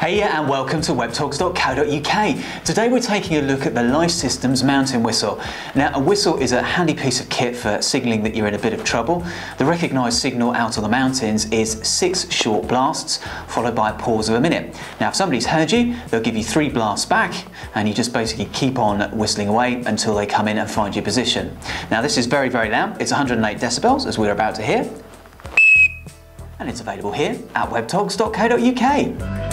Hey and welcome to webtogs.co.uk. Today we're taking a look at the Life Systems Mountain Whistle. Now, a whistle is a handy piece of kit for signalling that you're in a bit of trouble. The recognised signal out on the mountains is 6 short blasts followed by a pause of a minute. Now, if somebody's heard you, they'll give you 3 blasts back, and you just basically keep on whistling away until they come in and find your position. Now, this is very, very loud. It's 108 decibels, as we're about to hear, and it's available here at webtogs.co.uk.